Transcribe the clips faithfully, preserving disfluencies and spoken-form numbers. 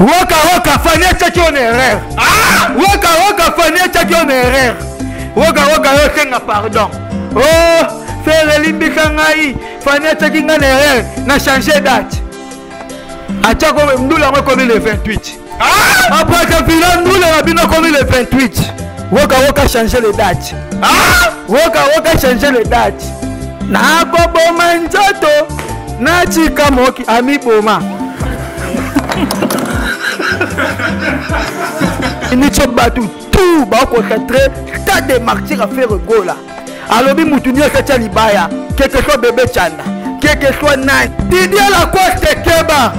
Waka waka fanya qui on erreur. Ah waka waka fanya qui on erreur. Waka waka yo pardon. Oh faire limbika ngai fanya qui on erreur na changer date. Acha ko mdula ko le vingt-huit. Ah après que bilan mdula bino ko le vingt-huit. Waka waka changer les dates. Ah waka waka changer les dates. Na ko boma nzoto na chika moki ami boma. Il n'y a pas tout, tout va concentrer. T'as des martyrs à Ferre Gola. Alors, il y a quel que soit bébé Chanda, quel que soit Nan, il y a la coste Keba.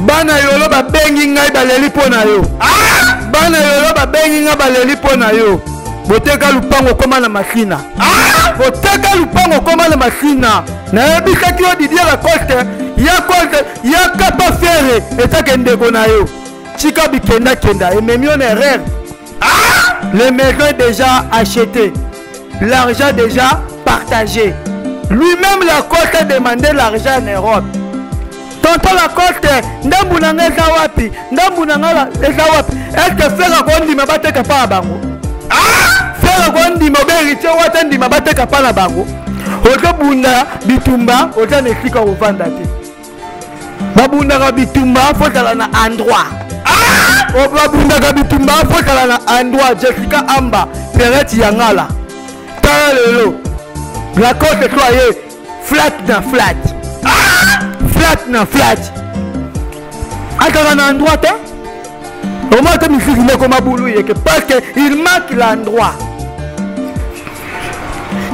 Banayolo ba benginga baleli pona yo. Ah! Banayolo ba benginga baleli pona yo. Boteka lupango koma na machine. Ah! Boteka lupango koma na machine. Na bika kio Didier la coste, ya coste, ya kapa ferre et ta kende kona yo. Chica Bikenda Kenda, et même on est rêve. Le maison est déjà acheté, l'argent déjà partagé. Lui-même, la côte a demandé l'argent en Europe. Tonton la côte, Namounanga Zawapi, Namounanga Zawapi, est-ce que faire un bon dimabaté capable à Bango? Faire un bon dimabaté capable à dimabaté capable à Bango. Autant Bunda, Bitumba, autant Nestika au Vandati. Babunda Bitumba, faut qu'elle en a un droit. Obabunda Gabitumba, faut qu'elle a un doigt, Jessica Amba, Perret Yangala. Talelo, la côte est soyez flat na flat. Flat na flat. Attends, on a un droit, hein? Au moins, comme il faut comme un boulot, parce qu'il manque l'endroit.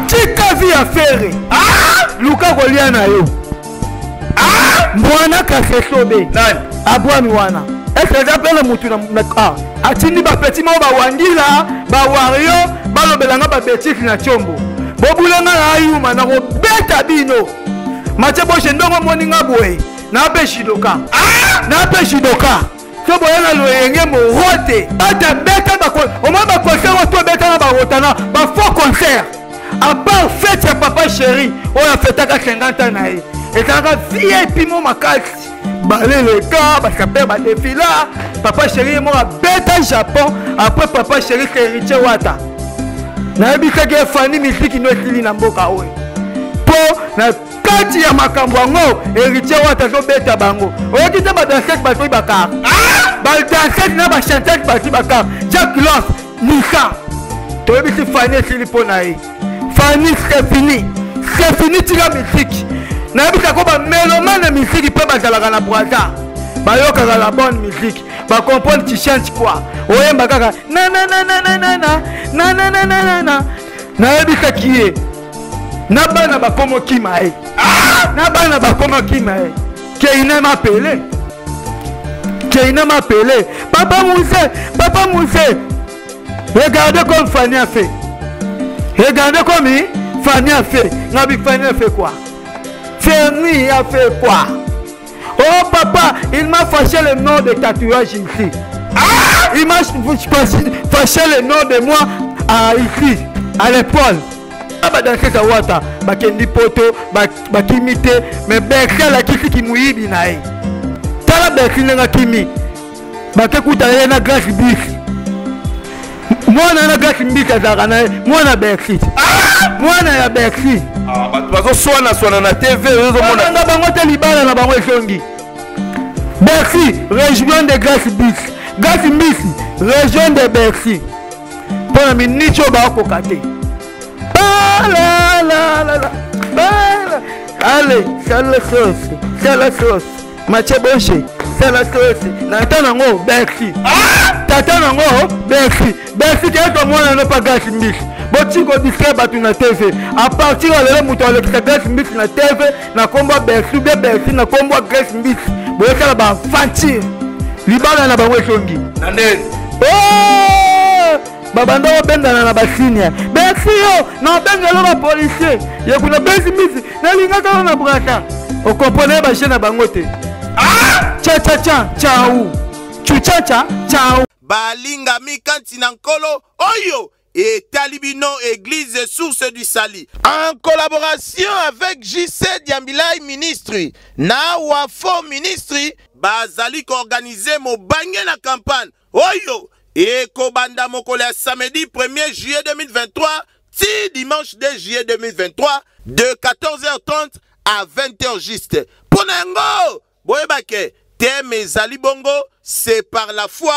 Tikavi a ferré. Luka Goliana, yo. Mwana Kasesobe, Abouamiwana. Est-ce que j'appelle le moutou na ah atini ba petit mo ba wangila ba wario ba lobelanga ba betik na chombo bobulanga ayuma na ko beta bino matebo shendongo moninga boye na peshidoka ah na peshidoka to boyana loyenge mo rote ata beta ba ko o ma ba concert to beta na ba rotana ba faux concert à part fête ya papa chéri o ya fête ka cinquante ans na e et ka V I P mo makati balé le gars, parce qu'après ma défi là, papa chéri moi bête au Japon, après papa chéri c'est héritier Wata. N'a dit que Fanny Missy qui nous est dans Boka Oe. Pour la partie à Makambango, héritier Wata sont bête à Bango. On dit que ma danseuse battu Bakar. Ma danseuse n'a pas chanté battu Bakar. Jack Love, Nissan. Tu as vu si Fanny c'est le ponaï. Fanny c'est fini. C'est fini, tu la musique. N'a dit que mélomane de musique qui peut passer à la boisa. Bayoka a la bonne musique. Bah comprendre tu chantes quoi. Oye mbaka na na na na na na na na na na na. N'a dit que qui est. N'a pas na ba komo kimae. Ah n'a pas na ba komo kimae. Keina m'appelé. Keina m'appelé. Papa Moussé, papa Moussé. Regardez comme Fanny a fait. Regardez comme Fanny a fait. N'a dit Fanny a fait quoi? Fermi a fait quoi? Oh papa, il m'a fâché le nom de tatouage ici. Ah! Il m'a fâché le nom de moi à ici, à l'épaule. Ah bah dans cette wata, bah kendi poto, bah kimite, mais berka la kisi qui mouille binaï. Tala berki nga kimi, bah kekuta yena grâce bis. Moi na na gaki mbika zarana moi na berki ah moi na ya berki ah ba bazo swana swana na T V ozo mona na bango te libala na bango esongi berki région de grâce bis gaki mbisi région de berki pona minicho ba ko kate la la la la la allez sala sauce sala sauce mache bonche sala sauce na tana ngo berki ah Bercy, Bercy qui est au moins un pas gaz mix. Botiko distrait battu na T V. À partir de là, mouton avec sa gaz mix na T V, na combat Bercy, bien Bercy, na combat gaz mix. Boyaka la ba fanti. Libala na ba wesongi. Nandé. Oh! Babando benda na ba signe. Bercy yo, na benda lo ba policier. Yakuna Bercy mix, na linga ka na braka. On comprenait ba chaîne na bangote. Ah! Cha cha cha, ciao. Chucha cha, ciao. Balinga mikantina nkolo oyo et Talibino Église Source du Sali en collaboration avec J C Diambilai Ministry na Wafo Ministry. bazali organiser mo bangé na campagne. Oyo, et kobanda moko le samedi premier juillet deux mille vingt-trois, si dimanche deux juillet deux mille vingt-trois, de quatorze heures trente à vingt heures juste. Ponango, boyebake, teme zali bongo, c'est par la foi.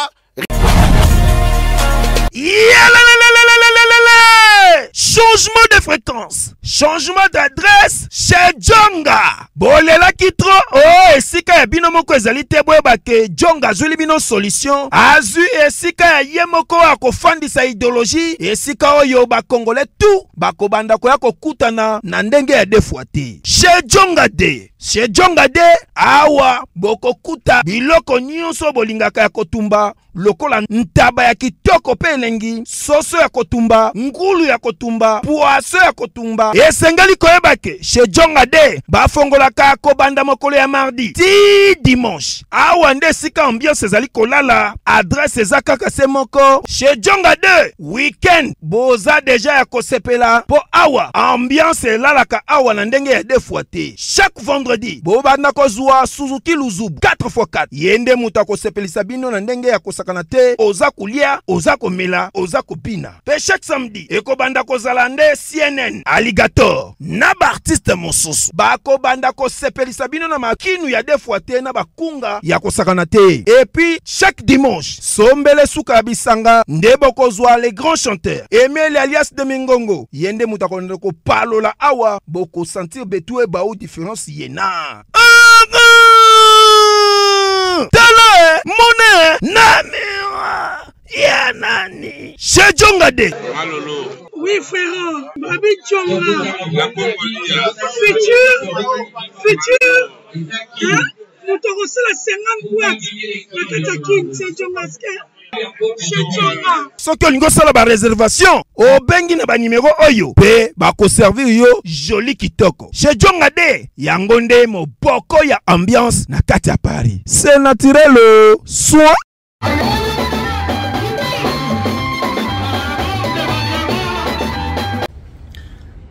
Changement de fréquence, changement d'adresse chez Djonga. Bolela kitro, oh esika ya bino moko ezali te boyeba ke Djonga azuli bino solution. Azu esika ya ye moko akofandisa idéologie, esika oyo ba Congolais tout bakobanda koya kokutana na ndenge ya deux fois te. Chez Djonga de, chez Djonga de awa bokokuta biloko nyonso bolingaka ya kotumba. Lokola ntaba ya kitoko penengi, soso ya kotumba, ngulu ya kotumba, poaso ya kotumba. Esengali koyebake, chez Djonga de, bafongolaka kobanda mokolo ya mardi, ti dimanche. Awa nde sika ambiance ezali kolala, adresse ezaka kase moko, chez Djonga de, weekend, boza deja ya kosepela, po awa, ambiance elalaka awa na ndenge ya deux fois te. Chaque vendredi, bobanda kozwa Suzuki Luzubu, quatre fois quatre, yende muta kosepelisa bino na ndenge ya kosaka. Oza kulia, oza komela, oza kopina. Pe chaque samedi, eko banda ko zalande C N N, Alligator, na ba artiste mosusu. Bako banda ko sepelisa bino na makinu ya defuate na bakunga ya kosakana te. Et puis chaque dimanche, sombele suka bisanga, ndebo kozwa les grands chanteurs. Emile alias de Mingongo, yende mutakonde ko palo la awa, boko sentir betue bao différence yena. Tala mone namira ya nani chez Djonga de. Malolo. Oui frère, Babi Djonga. La Congolia. Futur, futur. Hein? Nous t'aurons la cinquante boîtes. Le Katakin, c'est Djonga. So que lingo sala ba réservation o bengi na ba numéro oyo pe ba ko servir yo joli kitoko chez Djonga de yango nde mo boko ya ambiance na kati ya Paris c'est naturel soin.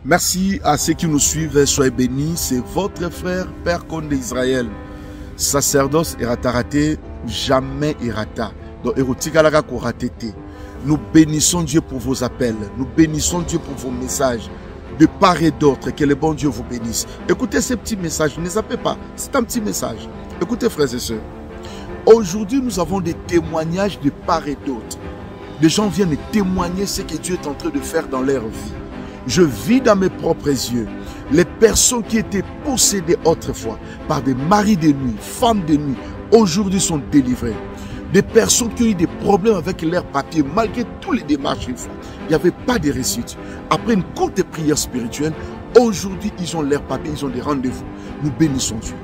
Merci à ceux qui nous suivent, soyez bénis, c'est votre frère Père Konde Israël. Sacerdoce errata raté, jamais errata. Donc, nous bénissons Dieu pour vos appels. Nous bénissons Dieu pour vos messages. De part et d'autre, que le bon Dieu vous bénisse. Écoutez ces petits messages, ne zappez pas. C'est un petit message. Écoutez, frères et sœurs. Aujourd'hui, nous avons des témoignages de part et d'autre. Des gens viennent témoigner ce que Dieu est en train de faire dans leur vie. Je vis dans mes propres yeux. Les personnes qui étaient possédées autrefois par des maris de nuit, femmes de nuit, aujourd'hui sont délivrées. Des personnes qui ont eu des problèmes avec leurs papiers, malgré toutes les démarches qu'ils font, il n'y avait pas de réussite. Après une courte prière spirituelle, aujourd'hui, ils ont leurs papiers, ils ont des rendez-vous. Nous bénissons Dieu.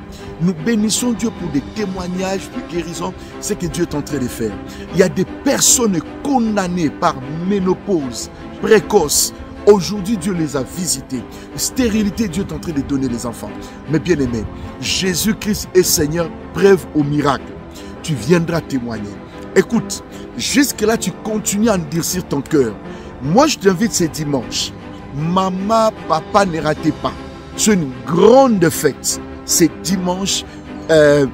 Nous bénissons Dieu pour des témoignages de guérison, ce que Dieu est en train de faire. Il y a des personnes condamnées par ménopause précoce. Aujourd'hui, Dieu les a visités. Stérilité, Dieu est en train de donner les enfants. Mais bien aimé, Jésus-Christ est Seigneur, preuve au miracle. Tu viendras témoigner. Écoute, jusque-là, tu continues à endurcir ton cœur. Moi, je t'invite ce dimanche. Maman, papa, ne ratez pas. C'est une grande fête. C'est dimanche, euh,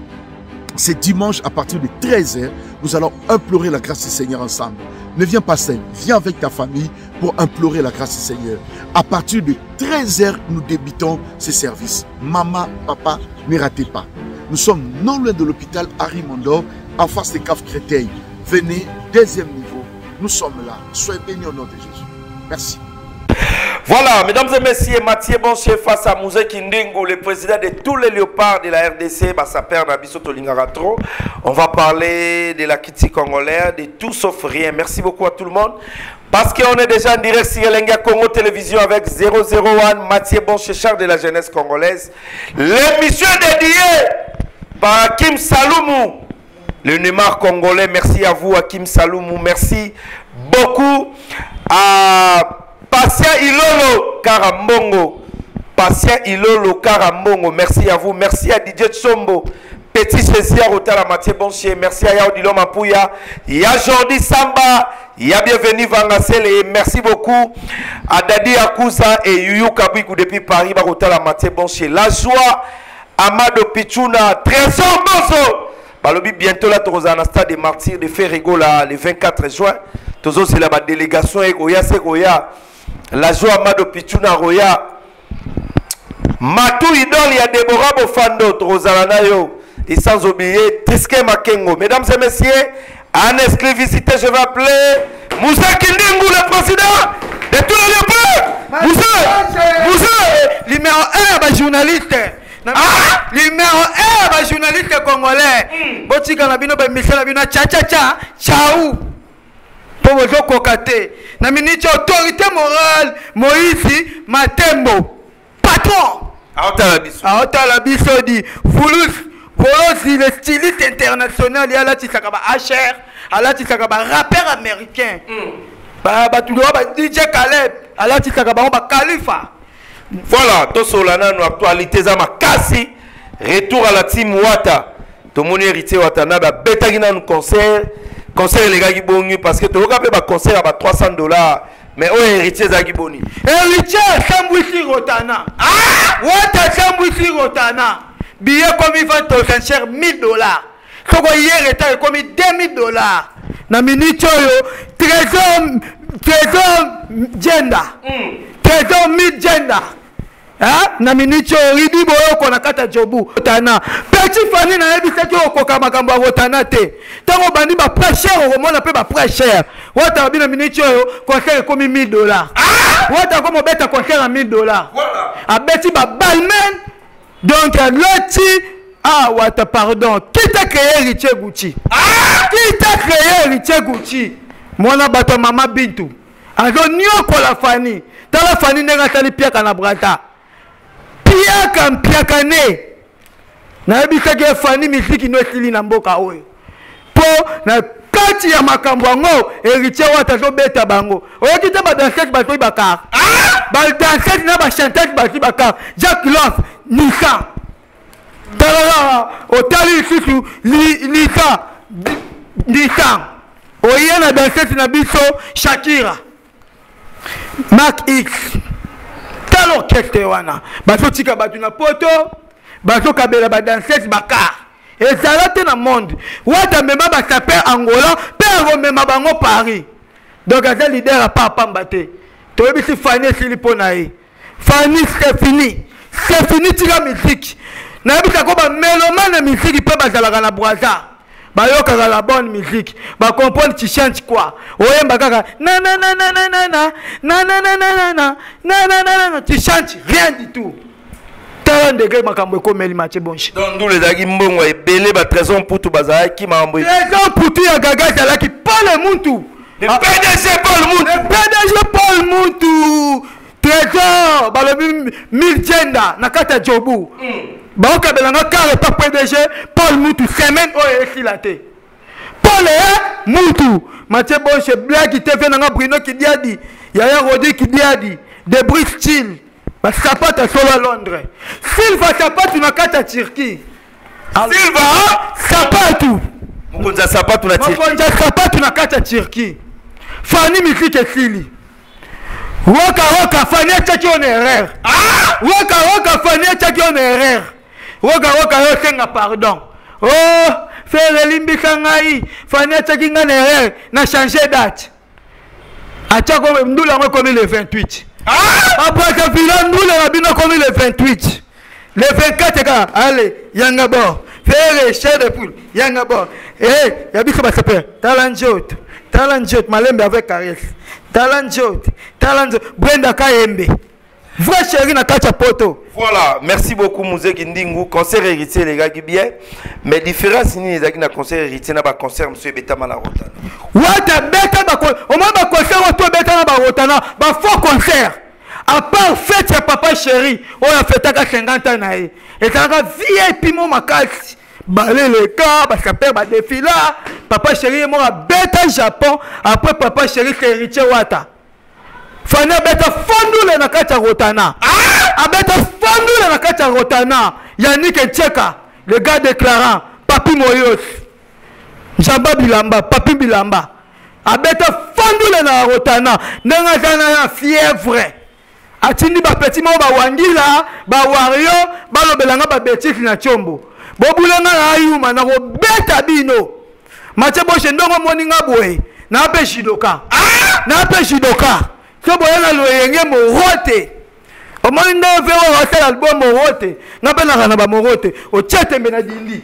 c'est dimanche à partir de treize heures. Nous allons implorer la grâce du Seigneur ensemble. Ne viens pas seul, viens avec ta famille pour implorer la grâce du Seigneur. À partir de treize heures, nous débutons ces services. Maman, papa, ne ratez pas. Nous sommes non loin de l'hôpital Harry Mondor, en face des caves Créteil. Venez, deuxième niveau. Nous sommes là. Soyez bénis au nom de Jésus. Merci. Voilà, mesdames et messieurs, Mathieu Bonché face à Mouzé Kindingo, le président de tous les léopards de la R D C, Bassapère Nabiso Tolingaratro. On va parler de la Kiti congolaise, de tout sauf rien. Merci beaucoup à tout le monde. Parce qu'on est déjà en direct sur Lenga Congo Télévision avec zéro zéro un Mathieu Bonché, char de la jeunesse congolaise. L'émission dédiée par Hakim Saloumou, le Neymar congolais. Merci à vous, Hakim Saloumou. Merci beaucoup à Patient Ilolo Karambongo. Patient Ilolo Karambongo. Merci à vous. Merci à D J Tsombo. Petit Céciar Otala Mathieu Bonché. Merci à Yaudilom Apouya. Ya Jordi Samba. Ya bienvenue Vangasele. Merci beaucoup à Dadi Akouza et Yuyu Kabikou depuis Paris. Otala Mathieu Bonché. La joie. Amado Pichuna. Trésor Bozo. Balobi bientôt là tu as un stade des martyrs de Ferre Gola le vingt-quatre juin. Tous ceux c'est la délégation et Goya c'est Goya. La joie Mado Pichuna Roya. Matou idole ya Deborah Bofando Trozalana yo. Et sans oublier Triske Makengo. Mesdames et messieurs, en exclusivité je vais appeler Moussa Kindingou, le président de tout le peuple. Moussa, Moussa, numéro un journaliste. Ah, numéro un journaliste congolais. Boti kana bino ba misala bino cha cha cha chao. Pour vous cocater. Na ministre autorité morale Moïse Matembo. Patron. Aota la biso. Aota la biso dit Foulous Voici le styliste international, il y a là H R, il y a rappeur américain. Il y a D J Caleb, il y a Khalifa. Voilà, tout cela dans l'actualité, retour à la team Wata. Tout le monde hérité Wata, il y a bêta dans concert. Concert, les gars qui sont parce que tu regardes le concert à trois cents dollars. Mais où est héritier Zagiboni? Héritier Sambouissi Rotana. Ah! Wata Sambouissi Rotana. Billet comme il va te faire mille dollars. Ce qu'on hier était comme deux mille dollars. Dans minute, trésor, trésor, gender. Trésor, mille gender. Dans minute, il dit qu'on a quatre jobs. Petit Fanny n'a pas dit que tu as un peu de temps. Tant qu'on a dit que prêcher, on a peu de prêcher. On a dit que minute, conseil comme mille dollars. On a dit qu'on bête conseil à mille dollars. A bêti ba balmen. Donc, l'autre, ah, ouais, pardon, qui t'a créé Richie Gucci? Ah, qui t'a créé Richie Gucci? Moi, je suis un maman Bintou. Je suis la famille. Dans la famille, je suis Pierre Canabrata. Pierre Can Pierre Cané. Je suis la famille musique qui nous est en Boka. Pour la partie à ma cambango, Richie Watazo Beta Bango. On a dit que je suis un bateau Bakar. Ah, je suis un chanteur Bakar. Jacques Love. Nika, Dalala, Otali Susu, Nika, Nika, Oyana Danset Nabiso, Shakira, Mac X, Talo Kestewana, Baso Tika Batuna Poto, Baso Kabela Badanset Bakar, et Zalate na monde, Wata Mema Basape Angola, Père Mema Bango Paris. Donc, Azel leader a pas pambate. Tobi si Fanny Siliponae, Fanny Stephanie. C'est fini la musique. Nous avons dit que la musique peut être la boisa. Bayoka la bonne musique. Ba comprendre tu chantes quoi. Oye mbakaka na na na na na na na na na na na na na na tu chantes rien du tout. trente degrés makambo ko meli match bonchi. Donc nous les agi mbongo et belé ba trésor pour tout bazaa qui mambo. Trésor pour tout ya gaga ça là qui parle muntu. Le P D G Paul Muntu. Le P D G Paul Muntu. Trésor, balobi mille genda na kata jobu. Ba okabela na kare pa P D G Paul Mutu semaine o esilate. Paul Mutu, Mathieu Boche Black qui te fait na Bruno qui diadi, Yaya Rodi qui diadi, de Bristol, ba sapata solo à Londres. Silva sapatu na kata Turquie. Silva sapatu. Mokonza sapatu na Turquie. Mokonza sapatu na kata Turquie. Fani musique esili. Waka waka fania tchaki on erreur. Ah! Waka waka fania tchaki on erreur. Waka waka yosenga pardon. Oh! Faire limbika ngai. Fania tchaki nga erreur. Na changer date. Achako mdula ngo komi le vingt-huit. Ah! Après que filan mdula na bino komi le vingt-huit. Le vingt-quatre ka allez, yanga bo. Faire chef de poule, yanga bo. Eh, yabiko ba sapé. Talanjot. Talanjot malembe avec caresse. Talanjot, Talanjot, Brenda Kayembe. Vrai chéri na Katia Poto. Voilà, merci beaucoup Mouze Kindingou. Concert héritier les gars qui bien. Mais différence ni les gars qui na concert héritier na ba concert monsieur Betama na Rotana. Wata Beta ba concert, au moins ba concert on toi Betama ba Rotana, ba faux concert. À part fête ya papa chéri, on a fête à cinquante ans na et ça va V I P mon makasi. Balé le cas, parce qu'après ma défi là, papa chéri est mort à Beta Japon, après papa chéri c'est héritier Wata. Fana Beta Fondoule na Katia Rotana. Ah! A Beta Fondoule na Katia Rotana. Yannick Etcheka, le gars déclarant, Papi Moyos. Jamba Bilamba, Papi Bilamba. A Beta Fondoule na Rotana. Nenga Zana fièvre. A Tini ba petit mot ba Wangila, ba Wario, ba Lobelanga ba Betis na Chombo. Bobulanga ayuma na ko beta bino. Matebo shendongo moninga boye. Na pe shidoka. Ah! Na pe shidoka. So boyela lo yenge mo rote. O moninga fe o rote album mo rote. Na pe na na ba mo rote. O chetembe na dindi.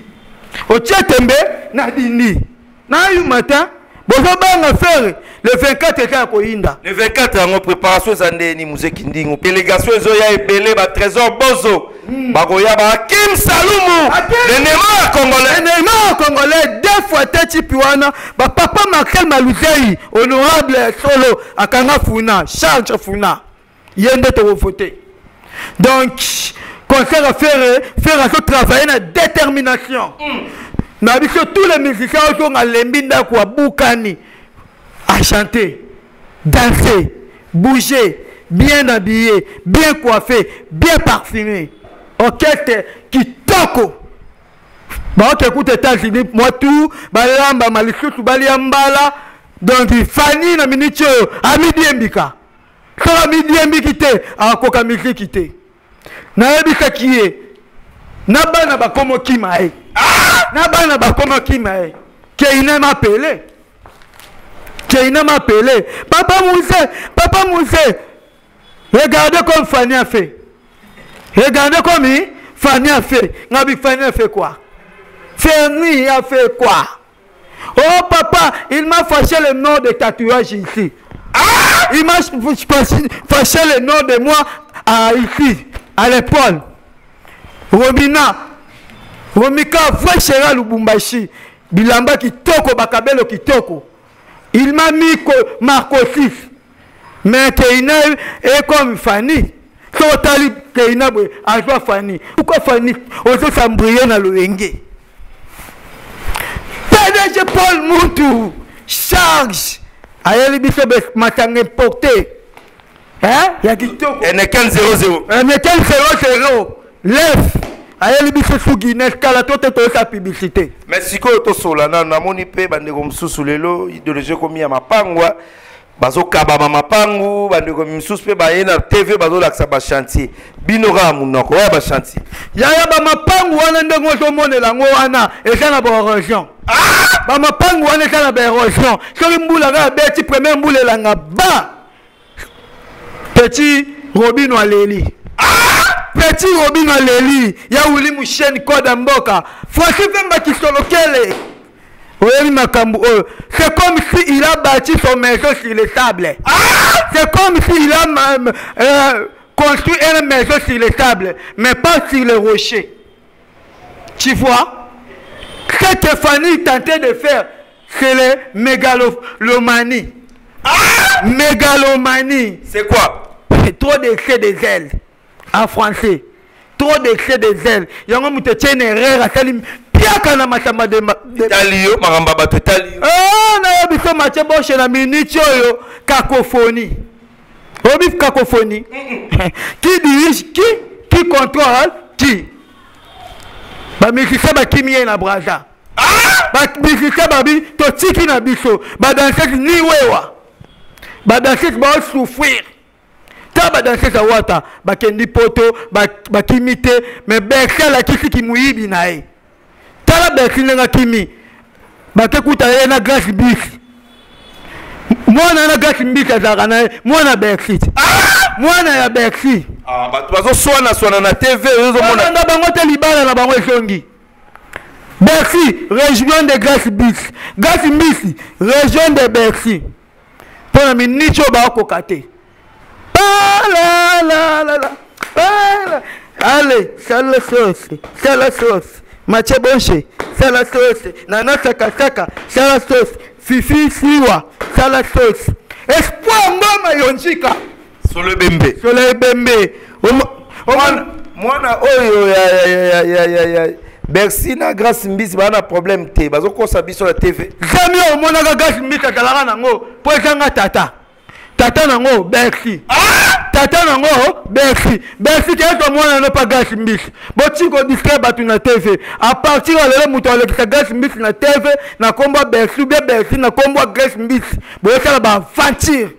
O chetembe na dindi. Na ayuma ta bonjour banga faire le vingt-quatre et quand koinda. Le vingt-quatre en préparation zandeni musiki ndingo. Délégation zoya ebele ba trésor bozo. Bagoya ba Kim Salumu. Le Neymar congolais. Le Neymar congolais deux fois tête piwana ba papa Marcel Maluzei honorable solo akanga funa charge funa. Yende to voter. Donc concert à faire faire à travailler na détermination. Mais avec tous les musiciens qui ont l'embindakouaboukani à chanter, danser, bouger, bien habillé, bien coiffé, bien parfumé. Orchestre qui toque. Bah, on écoute les États-Unis, moi tout, balamba, malisou, baliambala, donc Fanny, na minute, amidi mbika. Quand amidi mbikite, à coca musique. Na ebika qui est. Naba naba komo kimae. Ah! Naba naba komo kimae. Keine m'appelé. Keine m'appelé. Papa Moussé, Papa Moussé. Regardez comme Fanny a fait. Regardez comme Fanny a fait. Nabi Fanny a fait quoi? Fanny a fait quoi? Oh papa, il m'a fâché le nom de tatouage ici. Ah! Il m'a fâché le nom de moi à ici, à l'épaule. Romina, Romika, Vachera Lubumbashi, Bilamba Kitoko, Bakabelo Kitoko. Il m'a mis Marco six. Mais Keina est comme Fanny. Totali Keina, à joie Fanny. Pourquoi Fanny? On se s'embrayait dans le Rengue. P D G Paul Moutou, charge. Aïe, Bissot, Matangé porté. Hein? Il y a Kitoko. N quinze zéro zéro. N quinze zéro zéro. Lève, allez les bisous sous Guinness, car la toute est sa publicité. Mais si quoi tout cela, non, non, mon ipé, bande comme sous sous les lots, idéologie comme y'a ma pangwa, baso kabama ma pangu, bande comme sous pe baye na T V baso laksa ba chantier, binora mounoko ba chantier. Y'a y'a ba ma pangu anende ngozo mone la ngoana, et ça n'a pas raison. Ah, ba ma pangu anende ça n'a pas raison. Sur une boule à bête, premier boule la ngaba, petit Robin Aleli. Petit Robin Aleli, Yaouli Mouchen, Kodamboka, Francis Vemba qui Solokele. C'est comme s'il a bâti son maison sur le sable. C'est comme s'il a construit une maison sur le sable, mais pas sur le rocher. Tu vois? Ce que Fanny tentait de faire, c'est le mégalomanie. Mégalomanie. C'est quoi? C'est trop d'excès des ailes. En français, trop d'excès des ailes. Il y a un homme qui tient une erreur à Salim. Piaka na matamba de Talio, maramba bato Talio. Oh, na yo biso matche boche na minute yo cacophonie. Obif cacophonie. Qui dirige qui? Qui contrôle qui? Ba mikisa ba kimie na braza. Ah! Ba mikisa ba bi to tiki na biso. Ba danser ni wewa. Ba danser ba souffrir. Taba danser sa wata bakendi poto bakimite mais beka la kisi kimuyibi nae tala bekinga kimi bakekuta ye na gas bis mwana na gas mbika zaka nae mwana bexit mwana ya bexi ah bato bazo swana swana na T V ozo mwana na bango te libala na bango esongi Bexi région de gas bis gas bis région de Bexi pona minicho ba kokate. Ah la la la la. Allez, c'est la sauce, c'est la sauce. Mathieu Bonché, c'est la sauce. Nana Saka Saka, c'est la sauce. Fifi Siwa, c'est la sauce. Espoir Mama Yonjika. Sur le bembe. Sur le bembe. Moi, na oyo ya ya ya ya ya. Merci na grâce mbisi bana problème té. Bazo ko sabi sur la T V. Jamais au mona ga grâce mbisi ka galara nango. Po kanga tata. Tata nango Bercy. Ah! Tata nango Bercy. Bercy qu'est-ce que moi n'a pas gasimbis. Botiko discret batu na T V. À partir de là muto le ka gasimbis na T V na komba Bercy be Bercy na komba gasimbis. Boyeka ba ventir.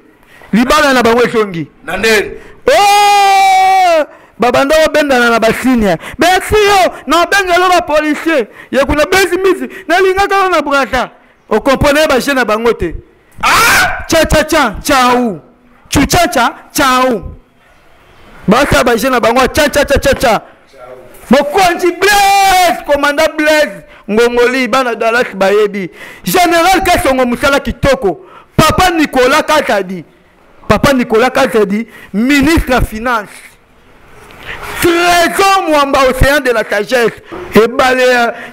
Libala na bango songi. Na ndeni. Oh! babanda obendana na basinia besio na bengelo ba policier yekuna bezimizi na linga ka na brata o comprenez ba jeune bangote ah cha cha cha chao chucha cha chao baka ba jeune bango cha cha cha cha mokonzi bless commandant bless ngongoli bana Dallas bayebi général Kasongo musala kitoko papa Nicolas Katadi papa Nicolas Katadi ministre de la finance trésor Mwamba océan de la sagesse et balé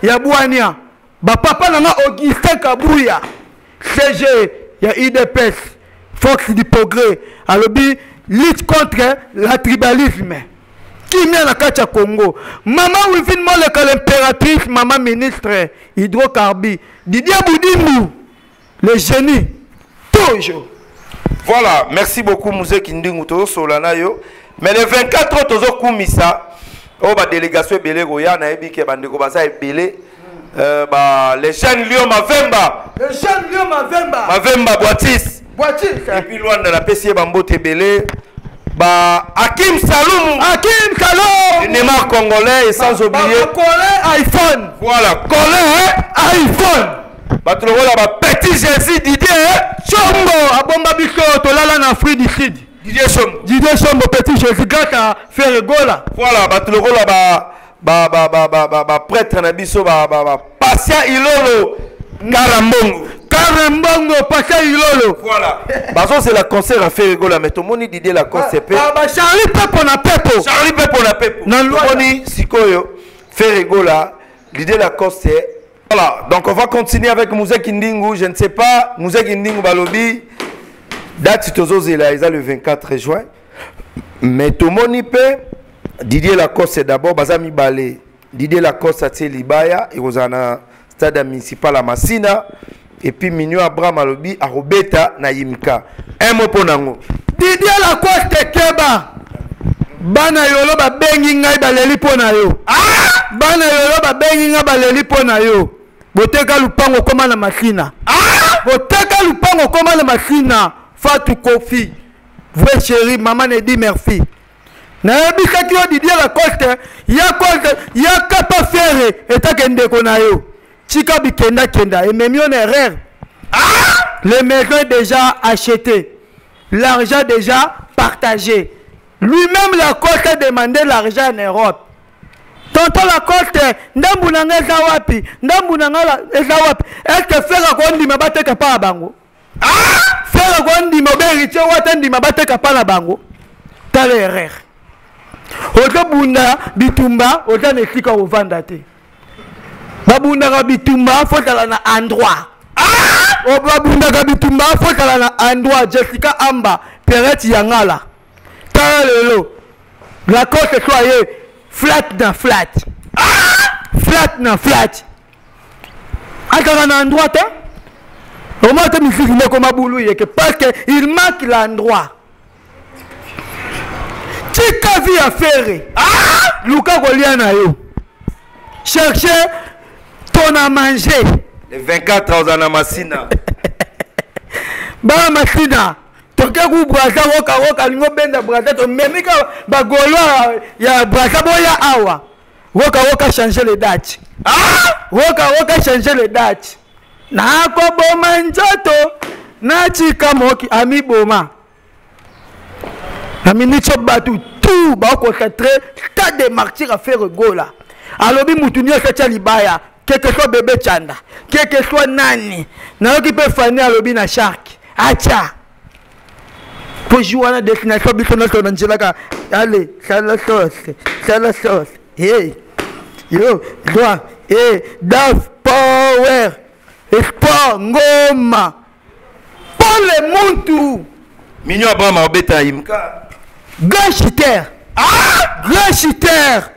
yabouania ba papa nana Augustin Kabouya C G ya I D P S force du progrès alobi lutte contre la tribalisme qui met la carte à Congo maman Wivine Moleka l'impératrice maman ministre hydrocarbi Didier Boudimou le génie toujours voilà merci beaucoup Mouzé Kindinguto Solana yo. Mais les vingt-quatre autres ont commis ça. Oh, bah, délégation Bélé Goya, Naïbi, qui est Bandeko Baza et Bélé. Les jeunes Lyon Mavemba. Les jeunes Lyon Mavemba. Mavemba, Boatis. Boatis. Et puis, loin de la P C, Bambo Tébélé. Bah, Hakim Saloum. Hakim Saloum. Neymar congolais et sans oublier. Collé iPhone. Voilà, collé iPhone. Bah, tu le vois là, petit Jésus, Didier. Chombo, Abomba Bisso, Tolala, Nafri du Sud. Didier Sombo. Didier Sombo, petit Jésus, grâce à Ferre Gola. Voilà, bah, tout le rôle là, bah, bah, bah, bah, bah, bah, prêtre Nabiso, bah, bah, bah, Passia Ilolo, Karambongo. Karambongo, Passia Ilolo. Voilà. Bah, ça, c'est la concert à Ferre Gola, mais tout le monde dit la concert. Ah, bah, Charlie Pepo na Pepo. Charlie Pepo na Pepo. Non, Loni, Sikoyo, Ferre Gola, l'idée la concert. Voilà, donc on va continuer avec Mouzé Kindingu, je ne sais pas, Mouzé Kindingu Balobi. Date le vingt-quatre juin. Mais tout le monde peut. Didier Lacoste, d'abord, Bazami Balé. Didier Lacoste, c'est Libaya. Et vous avez un stade municipal à Massina. Et puis, Mignon Abraham Alobi, à Robeta, Naïmka. Un mot pour nous. Didier Lacoste, Keba. Bana Yolo, ba Benginga, Baleli Ponayo. Ah! Bana Yolo, ba Benginga, Baleli Ponayo. Boteka Lupango, comment la Massina. Ah! Boteka Lupango, comment la Massina. Fatou Kofi, vrai chéri, maman ne dit merci. N'ayez pas que Didier Lacoste, il y a Coste, il y a Kapa Ferre, et t'as qu'un déconnaillé. Chika Bikenda Kenda, et même yon erreur. Ah! Les maisons déjà achetées, l'argent déjà partagé. Lui-même Lacoste a demandé l'argent en Europe. Tonton Lacoste, Ndambounanga Zawapi, Ndambounanga Zawapi, elle te fait la grande limabate Kapa Bango. Ah! Faire le grand dimobéri, tu vois, t'as dit ma bataille à Palabango. T'as l'erreur. Autobunda, bitumba, autant les clics au vendate. Babunda, bitumba, faut qu'elle en a un droit. Ah! Au babunda, bitumba, faut qu'elle en a un droit. Jessica Amba, Peret Yangala. T'as le lot. La côte est soyez flat dans flat. Ah! Flat dans flat. Ah, t'en as un droit, hein? Parce qu'il manque l'endroit. Tikavi a ferré. Ah! Luka Goliana yo. Cherchez ton à manger. Les vingt-quatre ans à la Massina. Bah, Massina. Toka kou brasa woka woka lingo benda brasa. Ton memika bagoloa ya brasa boya awa. Woka woka changer les dates. Ah! Woka woka changer les dates. Na koboma njato na chika moki ami boma ami nicho batu tout ba concentré stade des martyrs à Ferre Gola alobi mutunyo kacha libaya quelque soit bébé chanda quelque soit nani na qui peut faner alobi na shark acha pour jouer na destination bisono to njela ka allez sala sauce sala sauce hey yo doit hey daf power Espoir, Ngoma, Paul et Montou. Mignon Abraham Arbeta Imka. Glachiter. Ah! Glachiter.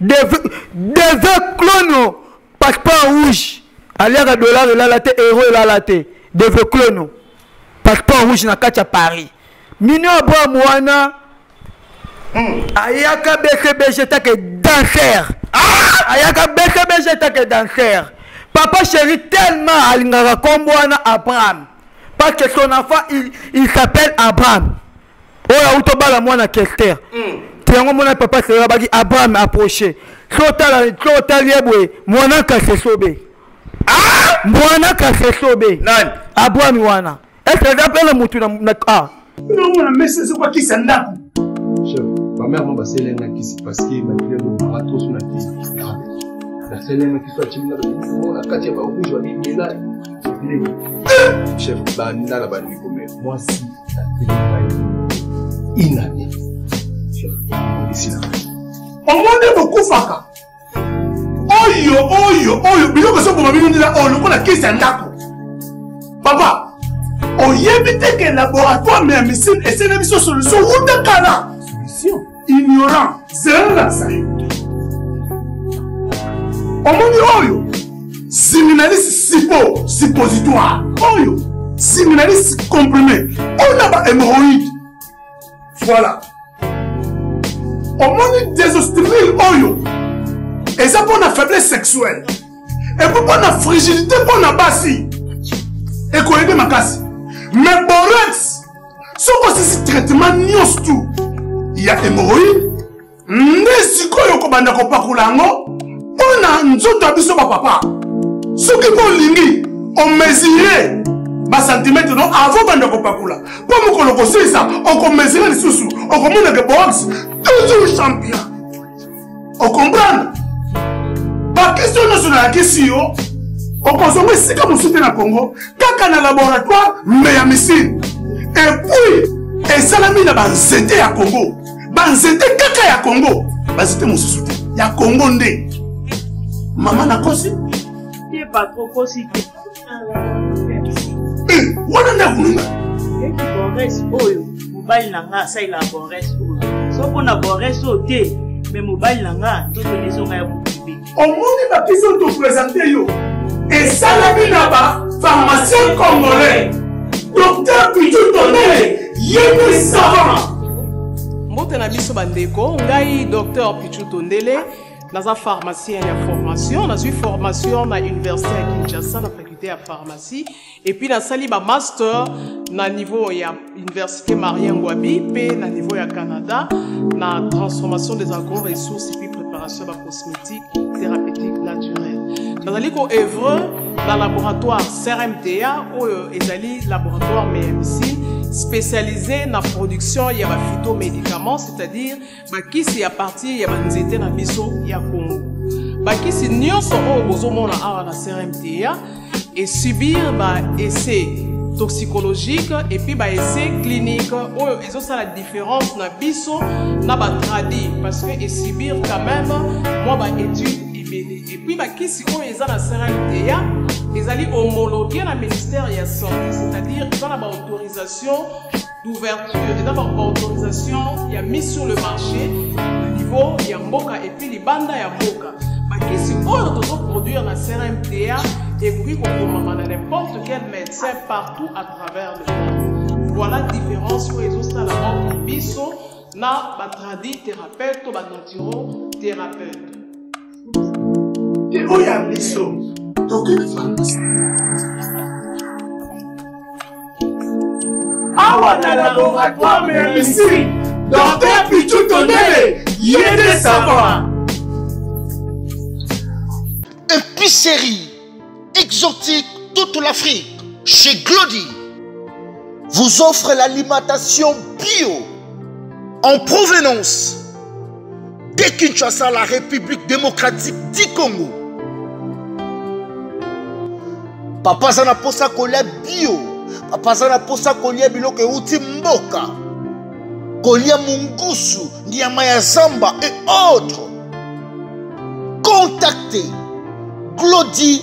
Deveux clono. Passeport rouge. À l'air à dollar et la latte, héros et la latte. Deveux clono. Passeport rouge n'a qu'à Paris. Mignon Abraham Wana. Ayaka B C B, j'étais que danseur. Ah! Ayaka B C B, j'étais que danseur. Papa chéri tellement alingara kombwana Abraham parce que son enfant il, il s'appelle Abraham. Oya utobala mwana Kester. Mm. c'est un moment papa c'est là-bas qui Abraham approché. Total, total yebwe. Mwana kase sobe. Ah, mwana kase sobe. Nani? Abraham wana. Est-ce que tu appelles le moutou na ah? Non, mais c'est quoi qui s'en a? Chef, ma mère m'a passé l'un qui s'est passé ma clé de marathon sur la qui grave. La seule qui soit timide la quatrième au rouge à l'île là. Chef, bah nina la bande comme moi si la télé inane. Ici là. On demande beaucoup faka. Oyo oyo oyo, bilo que ça pour ma minute là, on le connaît la question d'accord. Papa, on y évite que le laboratoire mais mais c'est une mission solution ou de cana. Solution ignorant, c'est là ça. On m'a dit oyo. Siminaliste suppo, suppositoire. Oyo. Siminaliste comprimé. On a pas hémorroïde. Voilà. On m'a dit désostril oyo. Et ça pour la faiblesse sexuelle. Et pour la fragilité pour la basse. Et qu'on aide ma casse. Mais borax, ce qu'on sait traitement nios tout. Il y a hémorroïde. Mais si quoi y'a qu'on bande qu'on pas coulango, on a une zone d'abus ma papa. Ce qui est lingi, on mesurait bas centimètres non avant bande qu'on pas coula. Pour qu'on le conseille ça, on mesurait les sous-sous, on commande que borax toujours champion. On comprend? Par question nationale, la question. On consomme ici comme on soutient le Congo, caca dans le laboratoire, mais à missile. Et puis, et salami n'a pas zété à Congo. Ban zété caca à Congo. Bah, c'était mon soutien. Il y a Congo ndé. Maman n'a pas si. Il pas trop possible. Eh, voilà la boulunga. Et qui borresse, oh, mobile n'a pas ça, il a borresse, oh. Sauf qu'on a borresse, oh, t'es. Mais mobile n'a pas, tout le monde est au privé. On m'a dit la question de présenter, yo. Et Salami Naba, pharmacien congolais, docteur Pitou Tonele, Yémi Savant. Mbotena biso bandeko, ngai docteur Pitou Tonele, naza pharmacien ya formation, nazu formation na université ya Kinshasa na faculté ya pharmacie et puis na sali ba master na niveau ya université Marien Ngouabi pe na niveau ya Canada na transformation des agro-ressources et puis préparation ba cosmétique thérapeutique naturelle. Nous allons œuvrer dans le laboratoire C R M T A ou le laboratoire M M C spécialisé dans la production de phytomédicaments, c'est-à-dire qui est à partir de l'été dans le Congo. Qui si nous avons à la C R M T A et subir des essais toxicologiques et puis des essais cliniques. C'est la différence dans le traduit parce que subir quand même, moi, études. Et puis, qui si on est dans la C R M T A, ils allaient homologuer le ministère de la Santé, c'est-à-dire ils ont l'autorisation d'ouverture, ils ont l'autorisation qui a mis sur le marché au niveau de Mboka et puis les bandes de Mboka. Qui si on doit produire la C R M T A et puis qu'on commande à n'importe quel médecin partout à travers le monde. Voilà la différence pour les autres là-bas qui sont là, les thérapeutes ou les naturothérapeutes. Et où y a un biseau? Donc il est pharmacien. Awa na laboratoire mais un missile. Docteur Pitou Tonele, Yémi Savant. Épicerie exotique toute l'Afrique chez Glody vous offre l'alimentation bio en provenance de Kinshasa, la République démocratique du Congo. Papa zana posa kolia bio, papa zana posa kolia biloko euti mboka, kolia mungusu, nyama ya zamba et autres. Contactez Glody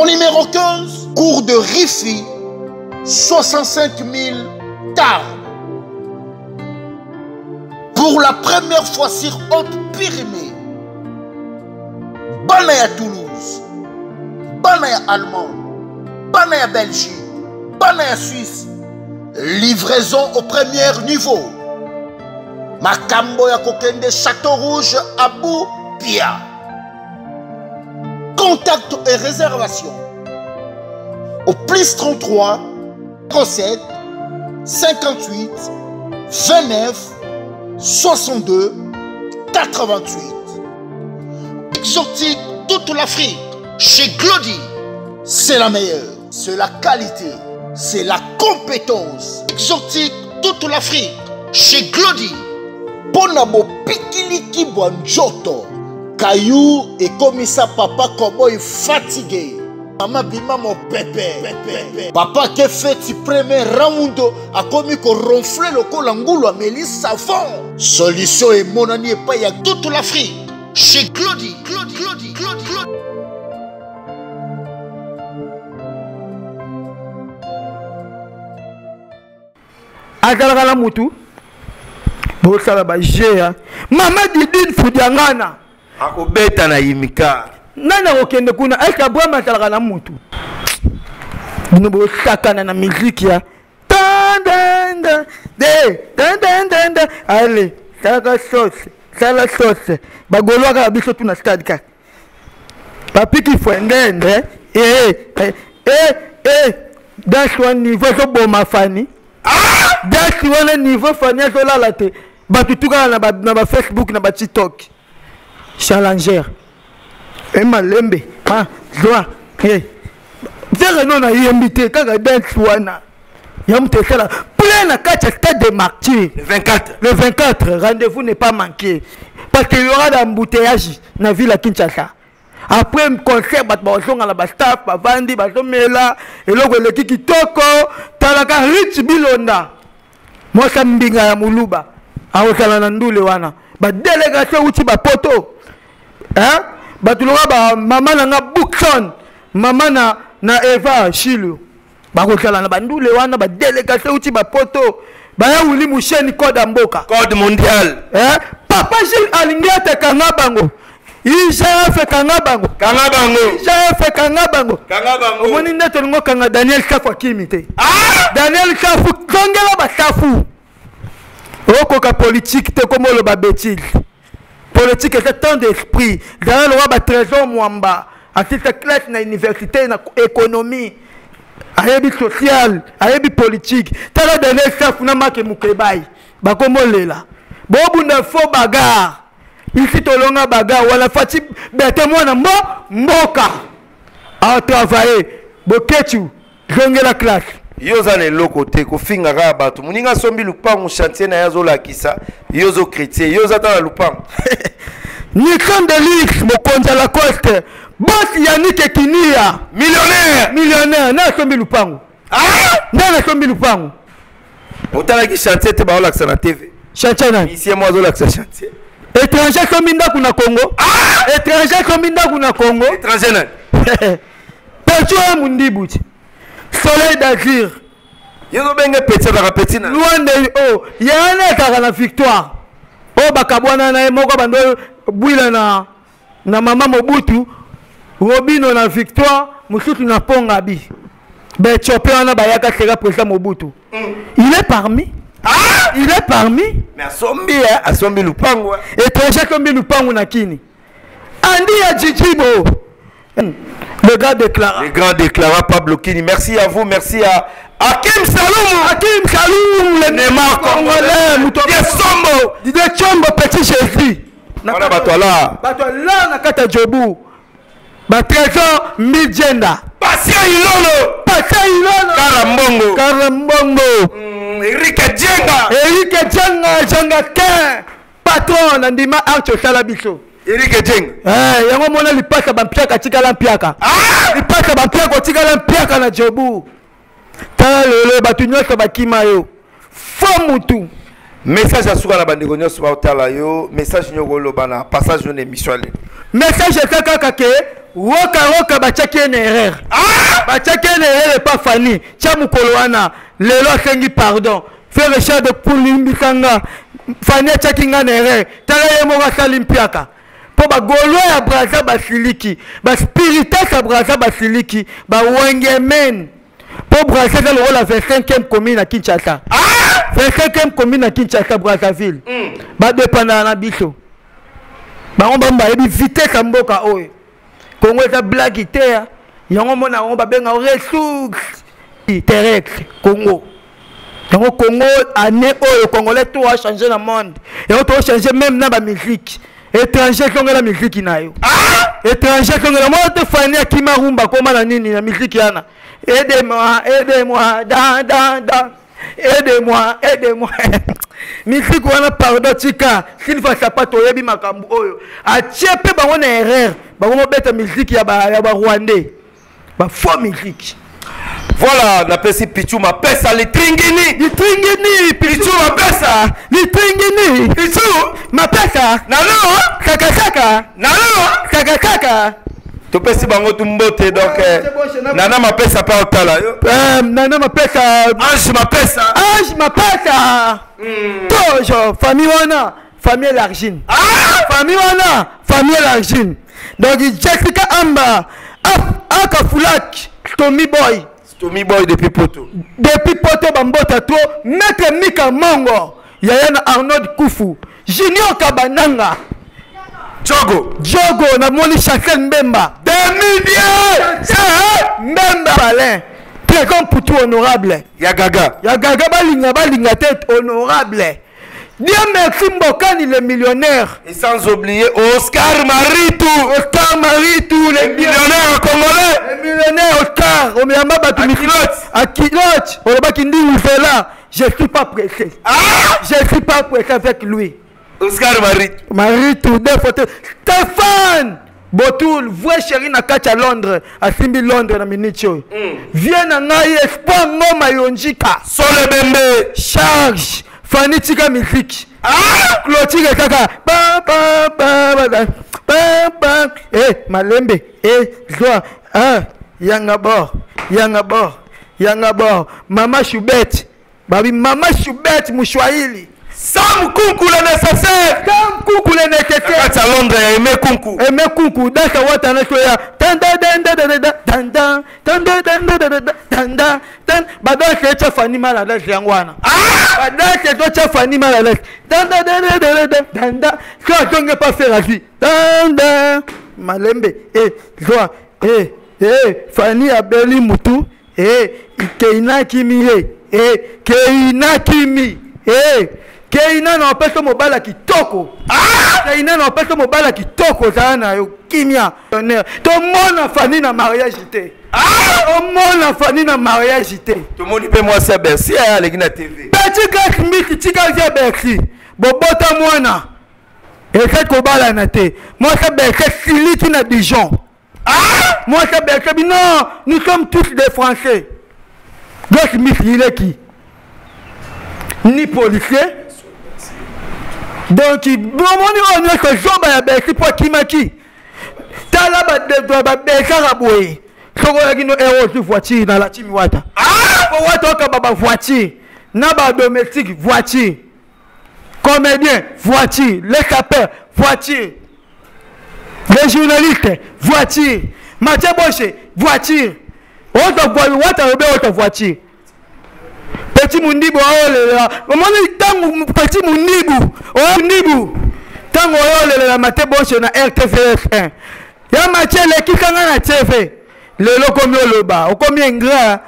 au numéro quinze, cours de Rifi, soixante-cinq mille Tard. Pour la première fois sur Haute-Pyrénées, Banaya Toulouse, Banaya Allemagne, Banaya Belgique, Banaya Suisse, livraison au premier niveau. Makambo ya Kokende, Château Rouge, Abou Pia. Contact et réservation au plus trente-trois, trente-sept, cinquante-huit, vingt-neuf, soixante-deux quatre-vingt-huit. Exotique toute l'Afrique, chez Glody, c'est la meilleure. C'est la qualité, c'est la compétence. Exotique toute l'Afrique, chez Glody. Bonabo pikiliki bonjoto. Caillou et comme ça papa cowboy fatigué. Maman bima mon pépé. Papa qui fait le premier round a commis qu'on ronflait le col angoulou à Mélisse Savon. Solution et mon ami et paye à toute l'Afrique. Chez Glody, Glody, Glody, Glody, Glody. Agalala moutou. Bosala ba jea. Maman dit d'une foudiangana. Akobeta na yimika. Nana okende kuna eka bwa matala na mutu. Bino bo sakana na musique ya. Tandanda de tandanda ale saka sauce, sala sauce. Bagolwa ka biso tuna stade ka. Papi ki fwendende eh eh eh eh that's one niveau so boma fani. Ah that's one niveau fani so la la te. Ba tutuka na ba na ba Facebook na ba TikTok. Challenger. Emma Lembe, ah, Zoa, eh. Zéro non a invité, quand il danse ouana, il y a un tessala. Plein à quatre stades de martyrs. Le vingt-quatre. Le vingt-quatre, rendez-vous n'est pas manqué, parce qu'il y aura d'embouteillage dans la ville à Kinshasa. Après un concert, bat bonjour à la bastaf, bat vandi, bat somela, et logo le kiki toko, talaka rich bilonda. Moi ça m'binga ya muluba, à Osalanandou le wana. Bat délégation outi bat poto, hein? Batulora ba maman na Bookson, maman na na Eva Chilu. Ba kosala na bandule wana ba délégation uti ba poto. Ba ya wuli musheni code mboka. Code mondial. Eh? Papa Gilles alingete kanga bango. Isha fe kanga bango. Kanga bango. Isha fe kanga bango. Kanga bango. Omoni ndeto ngo kanga Daniel Kafu kimite. Ah! Daniel Kafu kongela ba Kafu. Oko ka politique te komolo ba bêtise. Politique est tant d'esprit. Derrière le roi a trésor Mwamba. Assiste classe dans l'université, dans l'économie, à l'ébi social, à l'ébi politique. T'as la dernière chef n'a marqué Moukébaï. Bakomole là. Bobo n'a faux bagarre. Ici, Tolonga bagarre. Ou à la fatigue, ben témoin à moi, Moka. À travailler. Boketu, jonge la classe. Yozane lokote ko finga rabato muninga sombi lupangu chantier na yazo lakisa yozo chrétien yozata la lupangu ni comme de luxe mokonza la coste boss Yannick Kinia millionnaire millionnaire na sombi lupangu ah na sombi lupangu otala ki chantier te ba lakisa na T V chantier na ici moi zo lakisa chantier étranger comme nda kuna Congo ah étranger comme nda kuna Congo étranger na petua mundibuti Soleil d'Azur. Ils ont bien pété la rapetine. Loin de haut. Il y a la victoire. Oh, Bakabouana, Moko Bando, Bouilana, Namama Mobutu, Robino, la victoire, Moussoutou, na Pongabi. Ben, Chopéana, Bayaka, c'est la président Mobutu. Il est parmi. Ah! Il est parmi. Mais à Sombi, à Sombi Lupango. Et Trajet Sombi Lupango Nakini. Andi à Djijibo. Le grand déclara. Le grand déclara Pablo Kini. Merci à vous, merci à Hakim Saloum. Hakim Saloum, le Neymar congolais, Didier Sombo, Didier Chombo, petit Jésus. Voilà, bateau là. Bateau là, Nakata Djobou. Batrésor, Midjenda. Passé Ilolo. Passé Ilolo. Karambongo. Karambongo. Eric Djenga. Eric Djenga, Djenga Ken. Patron, Nandima Archo Salabiso. Eric Djeng. Eh, yango mona lipaka bampiaka tikala mpiaka. Ah! Lipaka bampiaka tikala mpiaka na Djobu. Ta lelo batunyo so bakima yo. Fomutu. Message asuka na bandeko nyoso ba otala yo, message nyoko lobana, passage une émission. Message kaka kake, woka woka bachake na erreur. Ah! Bachake na erreur pas fani. Tia mukolo wana, lelo sengi pardon. Fais le chat de poulimbikanga. Fani chaki nga na erreur. Tala yemo ga salimpiaka. Pour ba golo ya braza basiliki ba spiritas ya braza basiliki ba wengemen pour braza le rôle la vingt-cinquième commune à Kinshasa ah vingt-cinquième commune à Kinshasa Brazzaville ba dépendant na biso ba on ba mbaye vitesse ya mboka oyo Congo za blague te yango mona on ba benga ressources terrestres Congo Dans le Congo, année où le Congolais tout a changé le monde. Et on a changé même dans la musique. Étranger comme la musique nayo. Ah! Étranger comme la mode fania qui marumba comme la nini la musique yana. Aidez-moi, aidez-moi, da da da. Aidez-moi, aidez-moi. Musique wana pardon tika, s'il va sapato yebi makambo oyo. A tiepe ba wona erreur, ba wona beta musique ya ba ya ba rwandais. Ba faux musique. Voilà, na pesi pichu ma pesa li tringini, li tringini, pichu ma pesa, li tringini, pichu ma pesa, nalo, kaka kaka, nalo, kaka kaka. Tu pesi bango tumbote donc nana ma pesa pa otala yo. Euh nana ma pesa, ange ma pesa, ange ma pesa. Tojo famille wana, famille l'argine. Ah, famille wana, famille l'argine. Donc Jessica Amba, Akafulak, Tommy Boy. Tommy Boy depuis Poto. Depuis Poto, Bambota, toi, Maître Mika Mongo, Yayana Arnaud Koufou, Junior Kabananga, Djogo, Djogo, Namoni Chakel Mbemba, deux millions, Mbemba Balin, très grand pour tout honorable. Yagaga, Yagaga Balinga Balinga tête honorable. Dieu merci Mbokani le millionnaire. Et sans oublier Oscar Maritou. Oscar Maritou, les millionnaires congolais. Les millionnaires Oscar. On m'a battu à Kilote. On m'a dit où c'est là. Je ne suis pas pressé. Ah! Je ne suis pas pressé avec lui. Oscar Maritou. Maritou, deux photos. Stéphane Botoul, vrai chéri Nakach à Londres. À Simbi Londres, dans Minicho. Viens à Naïe, Espoir Momayonjika. Sole Bembe. Charge. Fanny Tika musique. Ah! Clotilde Kaka. Pa pa pa pa pa pa. Eh, Malembe. Eh, Joa. Ah, Yangabor. Yangabor. Yangabor. Mama Choubette. Babi, Mama Choubette, Mouchouaïli. Sam Koukou le nécessaire. Sam Koukou le nécessaire. Quand à Londres, aimé Koukou. Aimé Koukou. D'accord, on a choisi. Tanda, tanda, tanda, tanda, tanda, tanda, tanda, tanda, tanda. Badal c'est toi Fanny Malades Yangwana. Ah! Badal c'est toi Fanny Malades. Tanda, tanda, tanda, tanda. Quand on ne peut pas faire la vie. Tanda. Malembe. Eh, toi. Eh, eh. Fanny Abeli Moutou. Eh, Keina Kimi. Eh, Keina Kimi. Eh. Keina na opesa mobala kitoko. Ah! Keina na opesa mobala kitoko zana yo kimia. To mona Fanny na mariage té. Ah! To mona Fanny na mariage té. To moni pe moi c'est Bercy à Legna T V. Petit gars miki tika ya Bercy. Bobota mwana. Et cette kobala na té. Moi c'est Bercy Siliti na Dijon. Ah! Moi c'est Bercy non, nous sommes tous des Français. Gars miki il est qui? Ni policier. Donc, bon, on est que Jean Bercy pour qui m'a qui. T'as la bataille de quand on a une héros de voiture dans la team Wata. Ah! Pour Wata, voiture. Naba domestique, voiture. Comédien, voiture. Les capeurs, voiture. Les journalistes, voiture. Mathieu Boche, voiture. On t'a voit, Wata, voiture. Petit Mundibu, oh là là, petit Mundibu, oh Mundibu, tant que le la matière bosse na R T V S un, y'a matière qui quand on a T V, le lo comme le bas, au combien ingrat,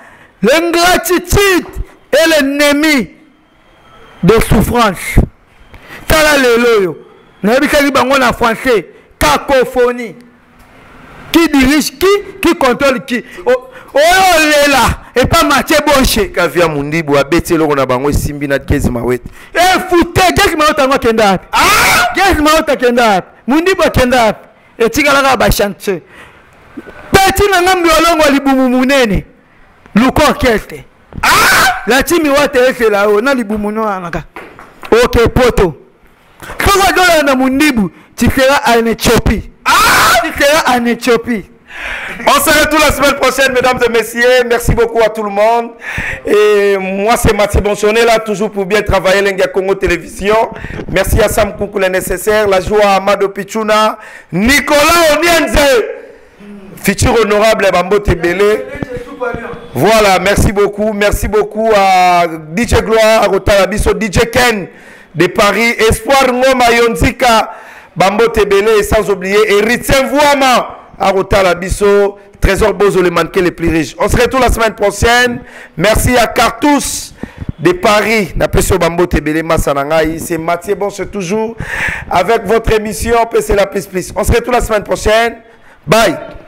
l'ingratitude est l'ennemi de souffrance. Ça là le loyo, n'a pas dit bango en français, cacophonie, qui dirige qui, qui contrôle qui. Oh là, et pas Mathieu Boche. Kavia Mundibu a bêté le Ronabango Simbina Kezimawet. Eh, foutez, qu'est-ce que je m'entends Kendap? Ah! Qu'est-ce que je m'entends Kendap? Mundibu a Kendap. Et Tigala va chanter. Petit Nangam Yolong Walibumumunene. Luko Keste. Ah! La Timi Wate est là, on a Libumuno Anaka. Ok, Poto. Quand on a donné Mundibu, tu seras en Éthiopie. Ah! Tu seras en Éthiopie. On se retrouve la semaine prochaine, mesdames et messieurs. Merci beaucoup à tout le monde. Et moi, c'est Mathieu Bonchonnet, là, toujours pour bien travailler l'India Congo Télévision. Merci à Sam Koukou, les nécessaires. La joie à Amado Pichuna. Nicolas Onienze, futur honorable Bambo Tebele. Voilà, merci beaucoup. Merci beaucoup à D J Gloire, à Rotarabiso, D J Ken de Paris. Espoir Ngoma Yonzika, Bambo Tebele. Et sans oublier, Héritier Vouama. Arota Labisso, Trésor Bozo, les mannequins les plus riches. On se retrouve la semaine prochaine. Merci à Cartous. de Paris, c'est Mathieu Bonche toujours avec votre émission P C La Plus Plus. On se retrouve la semaine prochaine. Bye.